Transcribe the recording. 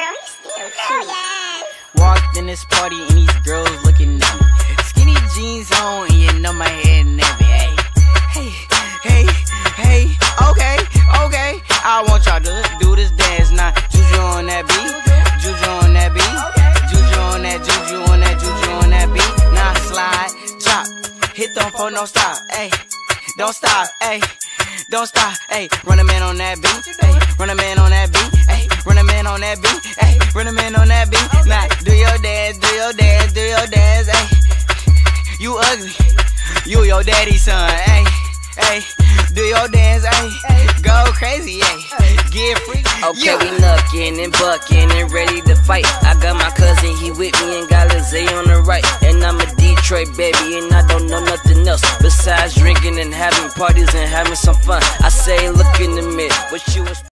girl, he's still cute. Yes. Walked in this party and these girls looking at me. Skinny jeans on and you know my head nappy. Hey, hey, hey, hey, okay, okay. I want y'all to do this dance now. Juju on that beat, Juju on that beat, Juju on that, Juju on that, Juju on that beat. Now slide, chop, hit them for no stop. Hey, don't stop, hey. Don't stop, ayy, run a man on that beat, ayy, run a man on that beat, ayy, run a man on that beat, ayy, run a man on that beat. Now, do your dance, do your dance, do your dance, ayy. You ugly, you your daddy's son, ayy, ayy. Do your dance, ayy, go crazy, ayy, get free. Okay, we knuckin' and buckin' and ready to fight. I got my cousin, he with me and got Lizzie on the right. And I'm a Detroit baby and I don't know nothing else besides drinking and having parties and having some fun. I say, look in the mirror, what you was.